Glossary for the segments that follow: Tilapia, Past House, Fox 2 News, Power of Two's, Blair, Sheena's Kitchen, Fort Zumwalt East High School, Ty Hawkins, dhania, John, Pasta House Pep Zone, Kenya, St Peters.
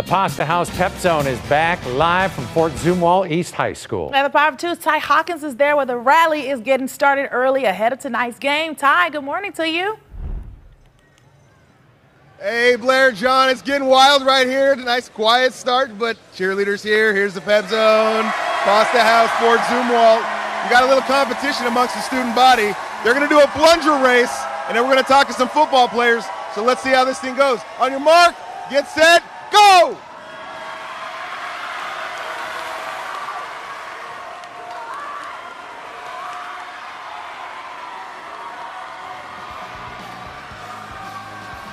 The Pasta House Pep Zone is back live from Fort Zumwalt East High School. And the Power of Two's Ty Hawkins is there where the rally is getting started early ahead of tonight's game. Ty, good morning to you. Hey, Blair, John, it's getting wild right here. Nice quiet start, but cheerleaders here. Here's the Pep Zone, Pasta House, Fort Zumwalt. We got a little competition amongst the student body. They're going to do a plunger race, and then we're going to talk to some football players. So let's see how this thing goes. On your mark, get set. Go!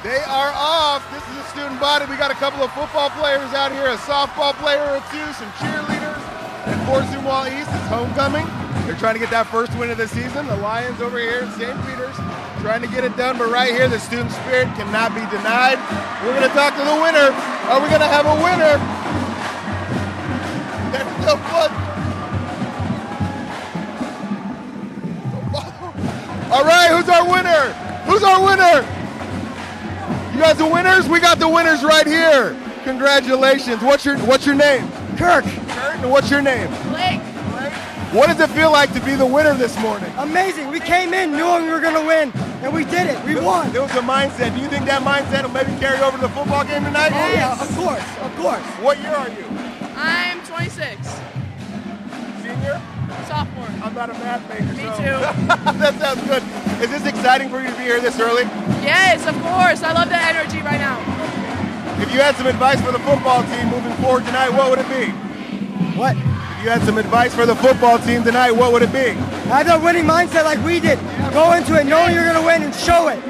They are off. This is a student body. We got a couple of football players out here, a softball player or two, some cheerleaders. And Fort Zumwalt East is homecoming. They're trying to get that first win of the season. The Lions over here in St Peters trying to get it done, but right here the student spirit cannot be denied. We're going to talk to the winner. Are we going to have a winner? There's no blood. All right, who's our winner? Who's our winner? You guys the winners? We got the winners right here. Congratulations. What's your name? Kirk. Kirk, and what's your name? Blake. What does it feel like to be the winner this morning? Amazing. We came in knowing we were going to win, and we did it. We won. There was a mindset. Do you think that mindset will maybe carry over to the football game tonight? Oh, yes. Yeah, of course. Of course. What year are you? I'm 26. Senior? Sophomore. I'm not a math major. Me too. That sounds good. Is this exciting for you to be here this early? Yes, of course. I love the energy right now. If you had some advice for the football team moving forward tonight, what would it be? What? You had some advice for the football team tonight, what would it be? Have that winning mindset like we did. Go into it knowing you're going to win and show it.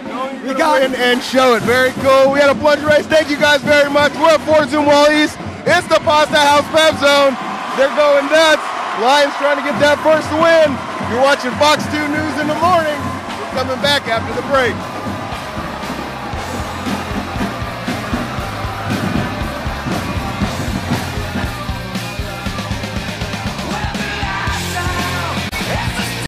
You got it. And show it. Very cool. We had a plunger race. Thank you guys very much. We're at Fort Zumwalt East. It's the Pasta House Pep Zone. They're going nuts. Lions trying to get that first win. You're watching Fox 2 News in the morning. We're coming back after the break.